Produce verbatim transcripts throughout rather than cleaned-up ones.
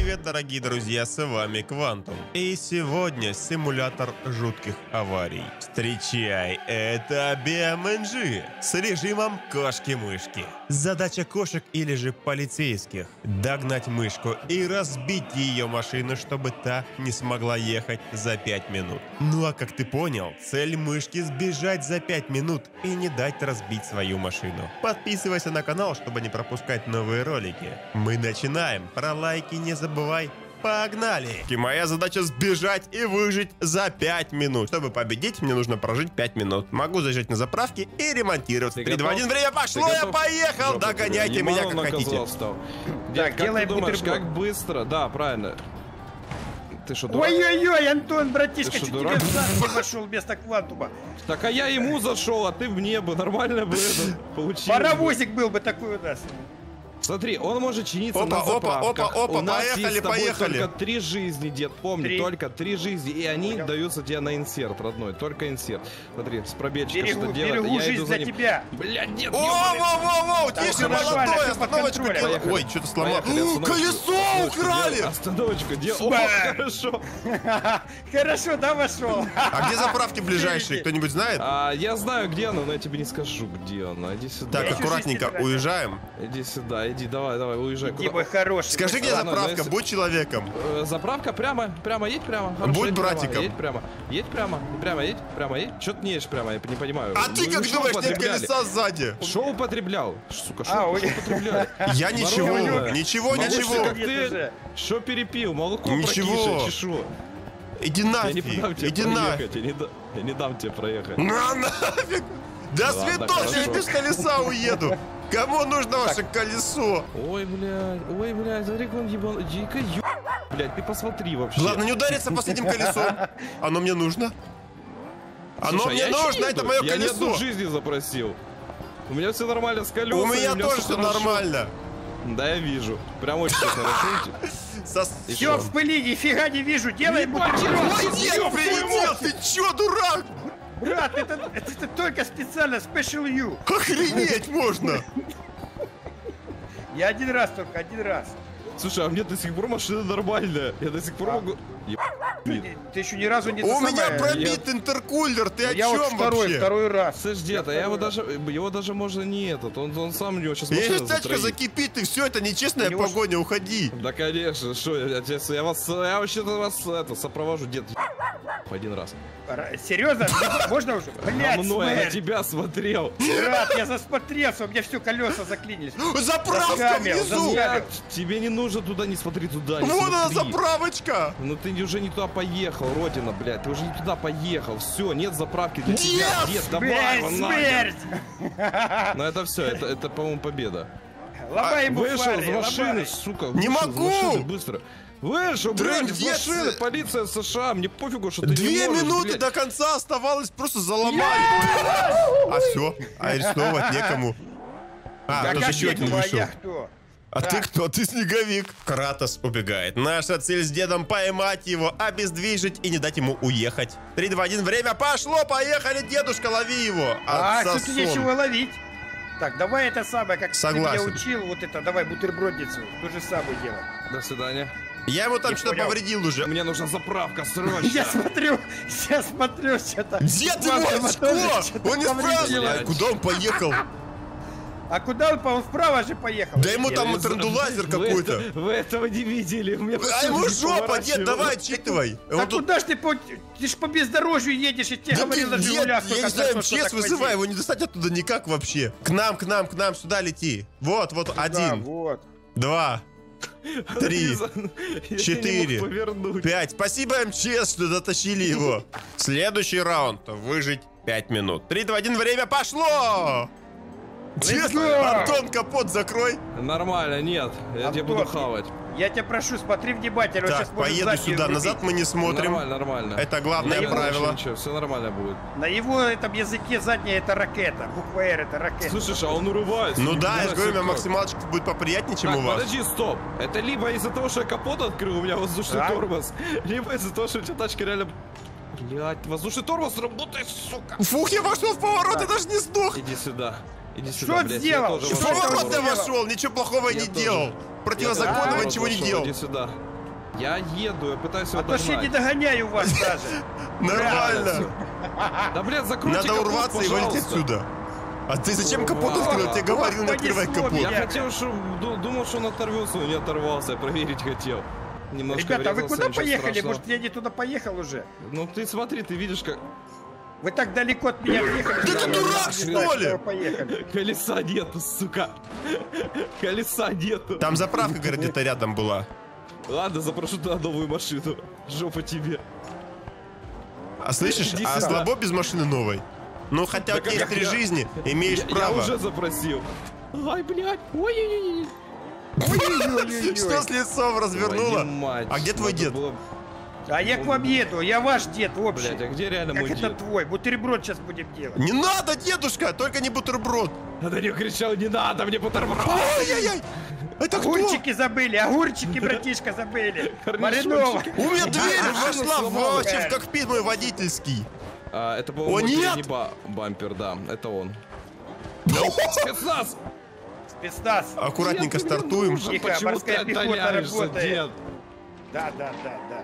Привет, дорогие друзья, с вами Квантум. И сегодня симулятор жутких аварий. Встречай, это BeamNG с режимом кошки-мышки. Задача кошек или же полицейских – догнать мышку и разбить ее машину, чтобы та не смогла ехать за пять минут. Ну а как ты понял, цель мышки – сбежать за пять минут и не дать разбить свою машину. Подписывайся на канал, чтобы не пропускать новые ролики. Мы начинаем. Про лайки не забывай. Погнали! И моя задача сбежать и выжить за пять минут. Чтобы победить, мне нужно прожить пять минут. Могу заезжать на заправки и ремонтироваться. три, два, один, время пошло, я поехал! Догоняйте меня как хотите. Так, делай бутерброд. Как быстро, да, правильно. Ты что, дурак? Ой-ой-ой, Антон, братишка, что тебе в зад зашел вместо Квантума? Так, а я ему зашел, а ты в небо. Нормально бы это получилось. Паровозик был бы такой у нас. Смотри, он может чиниться опа, на заправках. Опа, опа, опа, у нас поехали, есть поехали. Только три жизни, дед, помни, три. только три жизни, и они Понял. даются тебе на инсерт, родной, только инсерт. Смотри, с пробежкой что делать, я иду за ним. тебя. Блядь, дед, О-о-о-о-о, тише, молодой, остановочку делай. Ой, что-то сломал. Колесо украли! Остановочку делай. Хорошо. Хорошо, да, вошел. А где заправки ближайшие, кто-нибудь знает? Я знаю, где она, но я тебе не скажу, где она. Иди сюда. Так, аккуратненько, уезжаем. Иди сюда, иди, давай, давай, уезжай. Иди, мой хороший. Скажи, где заправка, будь человеком. Заправка прямо, прямо, едь прямо. Будь братиком. Едь прямо, едь прямо, прямо, едь, прямо, едь. Чё ты не едешь прямо, я не понимаю. А ты как думаешь, нет колеса сзади? Шо употреблял? Сука, шо употреблял? Я ничего, ничего, ничего. Шо перепил, молоко прокише, чешу. Иди нафиг, иди нафиг. Я не дам тебе проехать. На нафиг. Да святош, я без колеса уеду. Кому нужно так. ваше колесо? Ой, блядь, ой, блядь, смотри, как он ебал. Дико еб... Блядь, ты посмотри вообще. Ладно, не ударится последним колесом. Оно мне нужно. Оно Слушай, мне нужно, это мое я колесо. Я ни одну жизни запросил. У меня все нормально с колесами. У меня, у меня тоже все хорошо. нормально. Да, я вижу. Прям очень хорошо. Все в пыли, нифига не вижу. Делай бутерброд. Ой, дед, прилетел, ты че, дурак? Брат, это, это, это только специально Special You. Охренеть можно! Я один раз только, один раз. Слушай, а мне до сих пор машина нормальная. Я до сих пор а? могу... Ты, ты, ты еще ни разу не... У самая... меня пробит я... интеркулер, ты я о чем вот второй, вообще? второй раз. Слышь, дед, а его даже, его даже можно не этот, он, он сам у него сейчас машина затроит. Если тачка закипит, и все, это нечестная него... погоня, уходи. Да, конечно, что, я, я, я вас, я вообще-то вас это, сопровожу, дед, один раз. Серьезно? Можно уже? Блядь, на мной, я на тебя смотрел. Брат, я засмотрелся, у меня все колеса заклинились. Заправка внизу! Тебе не нужно туда, не смотри туда. Вон она заправочка! Ну ты уже не туда поехал, родина, блядь. Ты уже не туда поехал. Все, нет заправки для тебя. Нет, давай, смерть! Но это все, это, это по-моему, победа. Ломай ему Вышел из машины, сука. Не могу! Быстро. Вышел, блядь, из машины, полиция США, мне пофигу, что ты не можешь, блядь. Две минуты до конца оставалось, просто заломали. А все, арестовывать некому. А, тоже еще один вышел. А так. ты кто? Ты снеговик. Кратос убегает. Наша цель с дедом поймать его, обездвижить и не дать ему уехать. три, два, один, время пошло, поехали, дедушка, лови его. А, тут нечего ловить. Так, давай это самое, как Согласен. ты меня учил, вот это, давай бутербродницу, то же самое дело. До свидания. Я его там что-то повредил уже. Мне нужна заправка срочно. Я смотрю, я смотрю что-то. Дед его очко! Он не справился. Куда он поехал? А куда он, по-моему, вправо же поехал? Да ему там трендулазер какой-то. Вы этого не видели. А ему жопа, дед, давай отчитывай. А куда ж ты, ты ж по бездорожью едешь, и тебе говорил на Жигулях. Я не знаю, МЧС вызывай, его не достать оттуда никак вообще. К нам, к нам, к нам, сюда лети. Вот, вот, один, два, три, четыре, пять. Спасибо, МЧС, что дотащили его. Следующий раунд, выжить пять минут. три, два, один, время пошло! Честно, Антон, капот закрой. Нормально, нет, я Антон, тебя буду хавать. Я тебя прошу, смотри внимательно. Так, сейчас поеду сюда, назад мы не смотрим. Нормально, нормально. Это главное на правило. Ничего, все нормально будет. На его этом языке задняя это ракета, буква Р это ракета. Слушай, а он урывается. Ну да, я же говорю, у меня максималочка будет поприятнее, чем так, у вас. Подожди, стоп. Это либо из-за того, что я капот открыл, у меня воздушный так. тормоз, либо из-за того, что у тебя тачка реально... Блядь, воздушный тормоз работает, сука. Фух, я вошел в поворот, так. я даже не сдох. Иди сюда. Иди сюда, что блядь, сделал? Что ты вошел? Ничего плохого я, я не тоже. делал. противозаконного ничего не делал. Иди сюда. Я еду, я пытаюсь его догнать. А то я не догоняю вас даже. Нормально. Да, блядь, закройте капот, пожалуйста. Надо урваться и вылететь сюда. А ты зачем капот открыл? Тебе говорил, не открывай капот. Я хотел, что... Думал, что он оторвется, но не оторвался. Я проверить хотел. Немножко ребята, а вы куда поехали? Страшного. Может, я не туда поехал уже? Ну ты смотри, ты видишь как... Вы так далеко от меня приехали. Да ты дурак, что ли? Колеса нету, сука. Колеса нету. Там заправка, говорят, где-то рядом была. Ладно, запрошу туда новую машину. Жопа тебе. А слышишь, а слабо без машины новой? Ну хотя у тебя есть три жизни, имеешь право. Я уже запросил. Ай, блядь, ой-ой-ой. Что с лицом развернуло? А где твой дед? А я к вам еду, я ваш дед вообще. Блядь, а где реально мой дед? Как это твой? Бутерброд сейчас будем делать. Не надо, дедушка, только не бутерброд. Я на него кричал, не надо мне бутерброд. Ай-яй-яй. Это кто? Огурчики забыли, огурчики, братишка, забыли. Маринова. У меня дверь вошла вообще в кокпит мой водительский. Это был внутренний бампер, да, это он. Спецназ. Спецназ. Аккуратненько стартуем. Тихо, морская пехота работает. Да, да, да, да.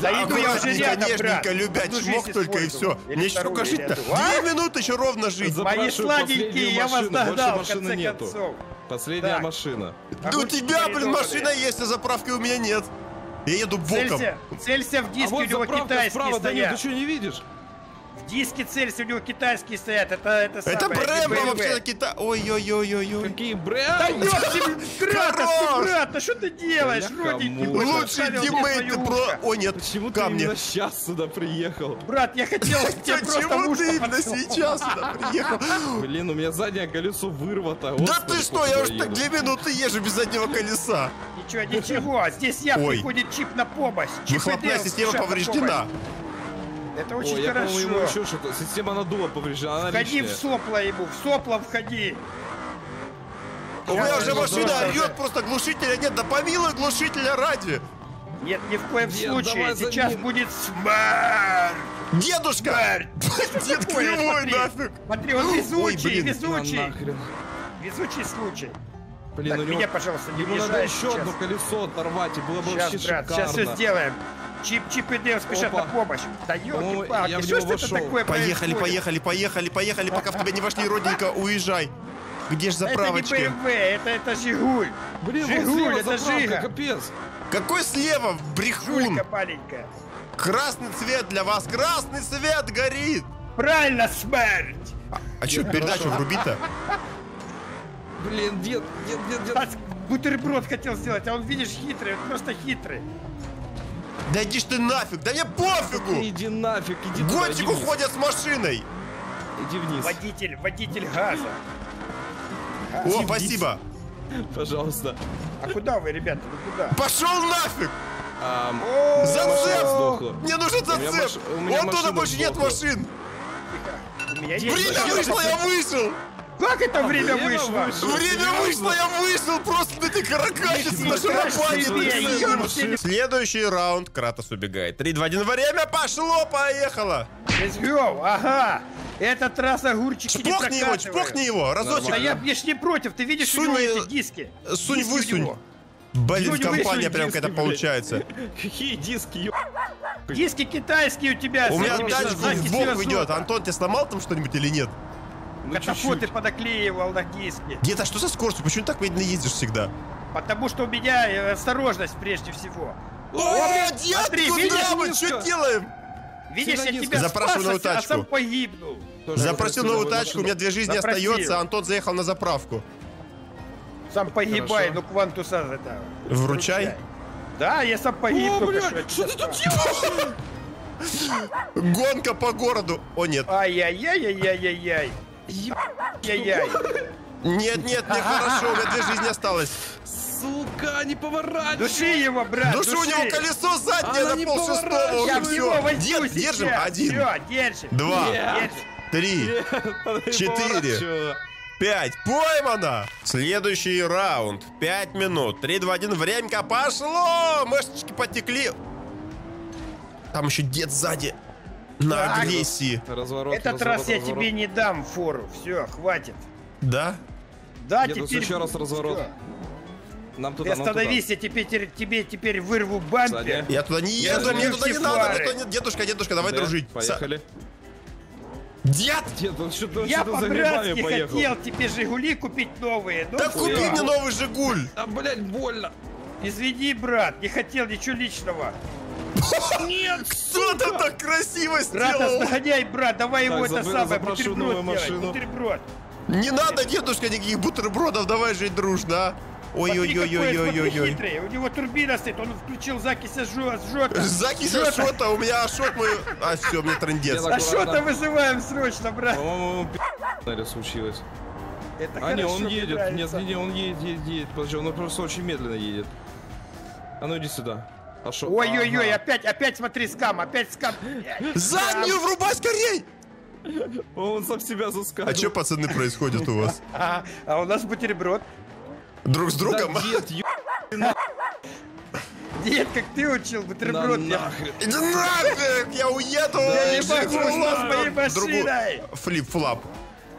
Да иду я уже рядом, брат. Любя чмок только и все. Мне еще только жить-то. Две минуты еще ровно жить. Мои сладенькие, я вас догнал, в конце концов. Последняя так. машина. Да а у тебя, блин, машина есть, а заправки у меня нет. Я еду боком. Целься, целься в диске, а вот у него китайские справа, стоят. Да нет, ты что, не видишь? В диске целься, у него китайские стоят. Это, это, это Брэмбо вообще-то китай... Ой-ой-ой-ой-ой. Какие Брэмбо? Да ёпти, Кратос, ты, брат, а что ты делаешь, родненький? Лучший тиммейт ты про... Ой, нет, почему ты именно сейчас сюда приехал? Брат, я хотел тебя просто... Почему ты именно сейчас сюда приехал? Блин, у меня заднее колесо вырвато. Да ты что, я уже так две минуты езжу без заднего колеса. Ничего, ничего, здесь я приходит чип на помощь. Выхлопная система повреждена. Это очень О, хорошо. Я думал, еще что-то. Система надула повреждена. Она входи личная. В сопло ему, в сопло входи. У меня уже машина орет, просто глушителя нет. Да помилуй глушителя ради. Нет, ни в коем нет, случае. Сейчас за... будет смерть. Дедушка! Смерть. Дед кривой нафиг. Смотри, он везучий, Ой, везучий. Везучий случай. Блин, так, меня, него... пожалуйста, не ему надо еще сейчас. Одно колесо оторвать, и было бы сейчас, вообще брат, шикарно. Сейчас все сделаем. Чип-чип и Дэн спешат на помощь. Да ёлки-палки, что ж это такое поехали, происходит? Поехали, поехали, поехали, пока в тебя не вошли, родненько, уезжай. Где ж заправочка? Это не бэ эм вэ, это, это Жигуль. Блин, Жигуль, вот это Жига. Капец. Какой слева, брехун? Жулька маленькая. Красный цвет для вас, красный цвет горит. Правильно, смерть. А, а что, передачу вруби-то? Блин, дед, дед, дед, дед. А, бутерброд хотел сделать, а он, видишь, хитрый, он просто хитрый. Да иди ж ты нафиг, да мне пофигу! Иди нафиг, иди нафиг. Гонщик уходит с машиной! Иди вниз. Водитель, водитель газа. О, иди спасибо! Вниз. Пожалуйста. А куда вы, ребята, вы куда? Пошел нафиг! Ам... Зацеп! Мне нужен зацеп! Вон туда больше нет машин! Время вышло, я вышел! Как это время вышло? Время вышло, я вышел просто на этой каракатице на шаропане. Следующий раунд, Кратос убегает. три, два, один, время пошло, поехало. Лезьем, ага. Этот раз огурчики не прокатывают. Чпокни его, чпокни его, разочек. Да я ж не против, ты видишь у него эти диски? Сунь, высунь. Блин, компания прям какая-то получается. Какие диски, диски китайские у тебя. У меня тачку в бок ведет. Антон, ты сломал там что-нибудь или нет? Ну, катапульты подоклеивал на диске. Дед, а что за скоростью? Почему ты так медленно ездишь всегда? Потому что у меня осторожность прежде всего. О, о дед, Андрей, куда мы? Что делаем? Видишь, я тебя запросил новую тачку. А сам погибнул. Тоже запросил новую тачку, у меня две жизни запросил. Остается, Антон заехал на заправку. Сам погибай, ну Квантуса это... Вручай. Вручай. Да, я сам погибну. Что ты тут делаешь? Гонка по городу. О, нет. Ай-яй-яй-яй-яй-яй. Яй-яй. Нет, нет, не хорошо, у меня две жизни осталось. Сука, не поворачивай. Души его, брат. Души, у него колесо заднее на пол шестого. Я все возьму. Держим. Один. Два. Три. Четыре. Пять. Поймано. Следующий раунд. Пять минут. Три, два, один. Времька пошло. Мышечки потекли. Там еще дед сзади. На так. агрессии. Разворот, Этот разворот, раз я разворот. тебе не дам фору. Все, хватит. Да? Да, я теперь... еще раз разворот. Все. Нам туда, нам остановись, туда. Я теперь, тебе теперь вырву бампер. Я туда не еду, мне туда не надо. Дедушка, дедушка, давай да, дружить. Поехали. Дед! Дед, он что-то я по-братски хотел тебе «Жигули» купить новые. Да купи мне новый «Жигуль». Да, блядь, больно. Извини, брат, не хотел ничего личного. Нет, кто там так красиво сделал? Кратос, нагоняй, брат, давай его это самое, бутерброд делать, бутерброд. Не надо, дедушка, никаких бутербродов, давай жить дружно, а. Ой-ой-ой-ой-ой-ой-ой. Хитрый, у него турбина стоит, он включил закись азота. Закись азота, у меня азот мы... А, все, мне трындец. Азота вызываем срочно, брат. По-моему, пи***ли случилось. А не, он едет, нет, не, он едет, едет, едет, подожди, он просто очень медленно едет. А ну иди сюда. Ой-ой-ой, опять, опять смотри, скам, опять скам. Заднюю врубай скорей! Он сам себя заскал. А что, пацаны, происходит у вас? А у нас бутерброд. Друг с другом? Дед, как ты учил бутерброд? Да нафиг, я уеду! Я не могу, с моей машиной! Флип-флап.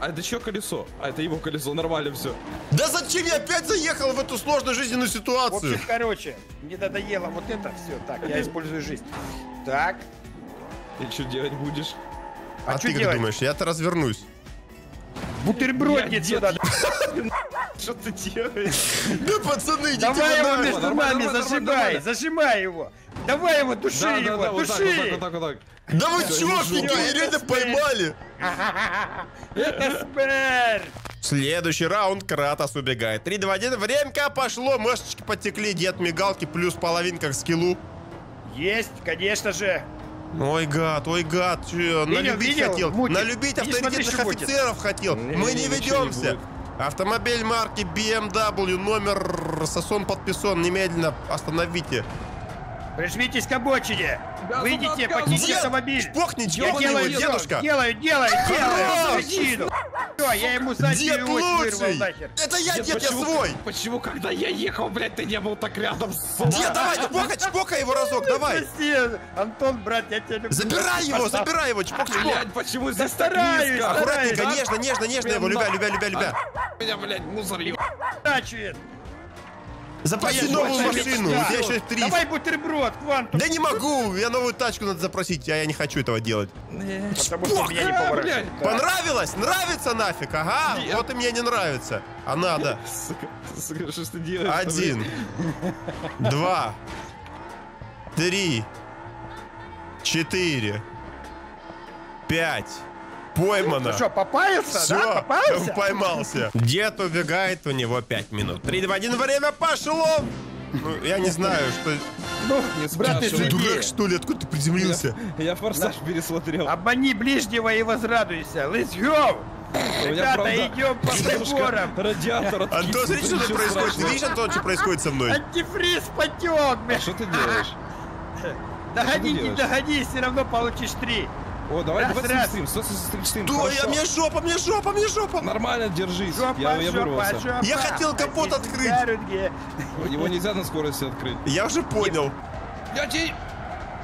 А это чье колесо? А это его колесо, нормально все. Да зачем я опять заехал в эту сложную жизненную ситуацию? В общем, короче, мне надоело вот это все. Так, я использую жизнь. Так. И что делать будешь? А, а ты как думаешь? Я-то развернусь. Бутербродник сюда. Что ты делаешь? Да, пацаны, идите. Давай его между нами зажимай, зажимай его. Давай его, души его, души. Да вы чё, реально поймали. Это смерть. Следующий раунд, Кратос убегает. три, два, один, времка пошло, мышечки потекли, дед мигалки, плюс половинка к скиллу. Есть, конечно же. Ой, гад, ой, гад, че, налюбить хотел, налюбить авторитетных офицеров хотел, мы не ведемся. Автомобиль марки би эм дабл ю, номер сосон подписан, немедленно остановите. Прижмитесь к обочине, выйдите, покиньте автомобиль. Шпохни, я делаю, дедушка. Делаю, делаю, делаю. Все, я ему заднюю ось вырвал нахер. Это я, дед, я свой. Почему, когда я ехал, блядь, ты не был так рядом с... Дед, давай, чпока, чпока его разок, давай. Антон, брат, я тебя люблю. Забирай его, забирай его, чпок, чпок. Блядь, почему здесь так низко? Аккуратненько, нежно, нежно, нежно его, любя, любя, любя, любя. Меня, блядь, мусор еб... Запроси я новую машину, у тебя еще три. Давай бутерброд, Квантум. Да не могу, я новую тачку надо запросить, а я не хочу этого делать. Потому что меня не поворачивает. Понравилось? Нравится нафиг? Ага, нет. Вот и мне не нравится. А надо. Сука, что ты делаешь? Один. Два. Три. Четыре. Пять. Поймано. Ну что, попался? Все, да? Попался? Поймался. Дед убегает, у него пять минут. три, два, один, время пошло. Ну, я не знаю, что... Ну, брат, ты дурак, что ли? Откуда ты приземлился? Я, я форсаж на... пересмотрел. Обмани ближнего и возрадуйся. Let's go! Ребята, идем по приборам. Радиатор откинулся. Антон, смотри, что тут происходит. Ты видишь, Антон, что происходит со мной? Антифриз потек. А что ты делаешь? Догони, не догони, все равно получишь три. О, давай, раз, давай раз. Стрим, стрим, стрим. Стой, я, мне жопа, мне жопа, мне жопа. Нормально, держись. Жопа, я, я, жопа, жопа. Я хотел капот а открыть. Его нельзя на скорости открыть. Я уже понял. Я...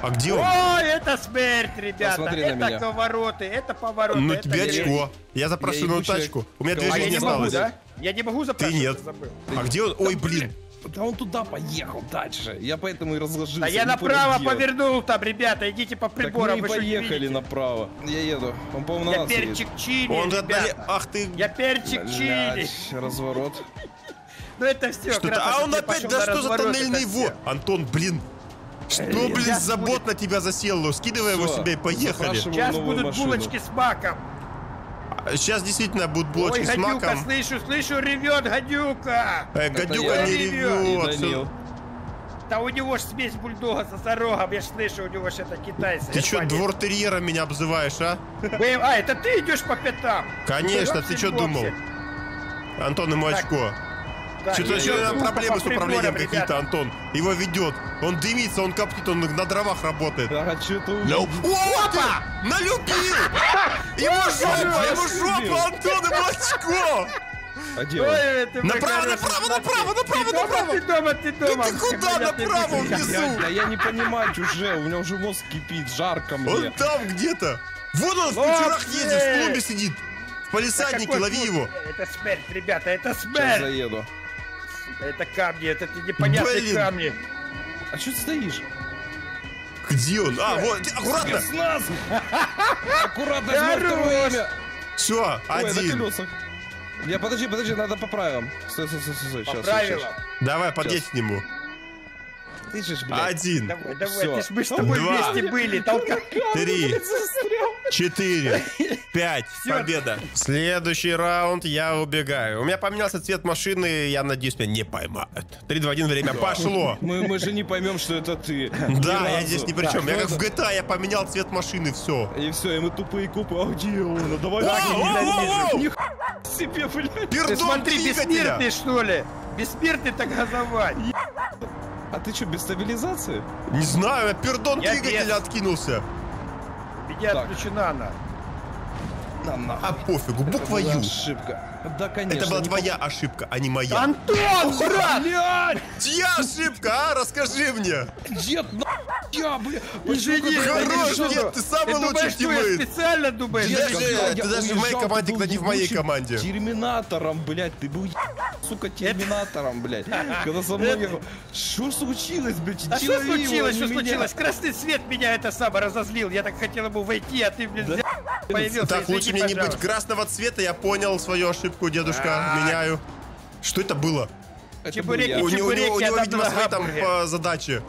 А где он? О, это смерть, ребята. Посмотри, это повороты, это повороты. Ну тебе очко. Я запрошу новую тачку. У меня движения не осталось. Да? Я не могу запрашивать. Ты нет. А где он? Ой, блин. Да он туда поехал дальше. Я поэтому и разложился. Да я направо повернул там, ребята. Идите по приборам. Так мы и поехали направо. Я еду. Он, по-моему, на нас едет. Я перчик чили. Ах ты. Я перчик чили. Разворот. Ну это все. А он опять, да что за тоннельный вор? Антон, блин. Что, блин, забот на тебя засело. Скидывай его себе и поехали. Сейчас будут булочки с маком. Сейчас действительно будут блочки с маком. Ой, гадюка, слышу, слышу, ревет гадюка. Э, гадюка не ревет. Да у него ж смесь бульдога со сорогом, я ж слышу, у него ж это китайцы. Ты что, двортерьера меня обзываешь, а? А, это ты идешь по пятам? Конечно, ты что думал? Антон, ему очко. Что-то еще проблемы с управлением какие-то, Антон. Его ведет. Он дымится, он коптит, он на дровах работает. Ага, что-то увидел. Опа! Налюбил! Его жопа, его жопа, Антон, ему очко! Направо, направо, направо, направо, направо! Ты дома, ты дома! Ты куда направо внизу? Я не понимаю уже, у меня уже мозг кипит, жарко мне. Он там где-то. Вон он в кучерах едет, в клубе сидит. В палисаднике, лови его. Это смерть, ребята, это смерть! Сейчас заеду. Это камни, это непонятные Блин. камни. А что ты стоишь? Где он? А, вот, аккуратно! С нас! Аккуратно, второе. Все, один. Я подожди, подожди, надо по правилам. Стой, стой, стой, стой, сейчас. По правилам. Давай, подъедь к нему. Ты же, блядь. Один. Давай, давай, ты ж, мы с тобой Два. вместе были. Толка... Три. Четыре. Пять. Победа. Следующий раунд, я убегаю. У меня поменялся цвет машины, я надеюсь, меня не поймают. Три, два, один, время да. пошло. Мы, мы же не поймем, что это ты. Да, я здесь ни при чем. Да, я как это... в джи ти эй, я поменял цвет машины, все. И все, и мы тупые купы. А где он? Давай, себе, блядь. Ты смотри, бессмертный, что ли? Бессмертный-то газовать. А ты что, без стабилизации? Не знаю, я пердон я двигатель без... откинулся. Меня так. отключена она. На, на. А пофигу, буква Ю. Ошибка. Да, конечно. Это была твоя по... ошибка, а не моя. Антон, брат! Чья ошибка, а? Расскажи мне. Дед, на... Я, блядь. Извини, хорош, дед, ты самый лучший в тимы. Ты специально думаешь? Ты даже в моей команде, когда не в моей команде. Терминатором, блядь, ты был, сука, терминатором, блядь. Когда со мной... Что случилось, блядь? А что случилось, что случилось? Красный свет меня это самое разозлил. Я так хотел ему войти, а ты, блядь, появился. Так, лучше мне не быть красного цвета, я понял свою ошибку, дедушка. Меняю. Что это было? Чебуреки, чебуреки. У него, видимо, свои там задачи.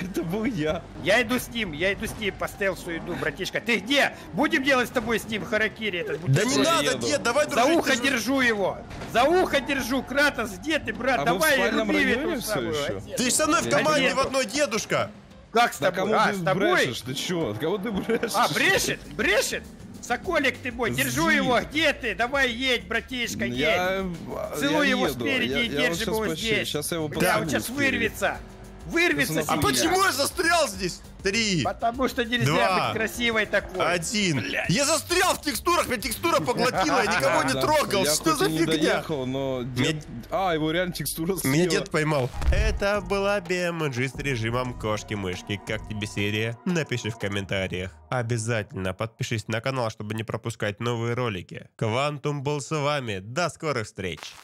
Это был я. Я иду с ним, я иду с ним по стелсу иду, братишка. Ты где? Будем делать с тобой с ним харакири этот. Да не надо, дед, давай дружить. За ухо держу его. За ухо держу. Кратос, где ты, брат? Давай, я люблю эту. Ты со мной в команде в одной, дедушка. Как с тобой? А, с тобой? Ты чё? Кого ты брешешь? А, брешет? Брешет? Соколик ты мой, держу его, где ты? Давай едь, братишка, едь. Целуй его спереди и держим его здесь. Сейчас я его подниму. Он сейчас вырвется. Вырвется. А почему я застрял здесь? Три. Потому что нельзя два, быть красивой такой. Один. Блядь. Я застрял в текстурах, меня текстура поглотила, я никого не трогал. Что за фигня? А, его реально текстура съела. Меня дед поймал. Это была BeamNG с режимом кошки-мышки. Как тебе серия? Напиши в комментариях. Обязательно подпишись на канал, чтобы не пропускать новые ролики. Квантум был с вами. До скорых встреч.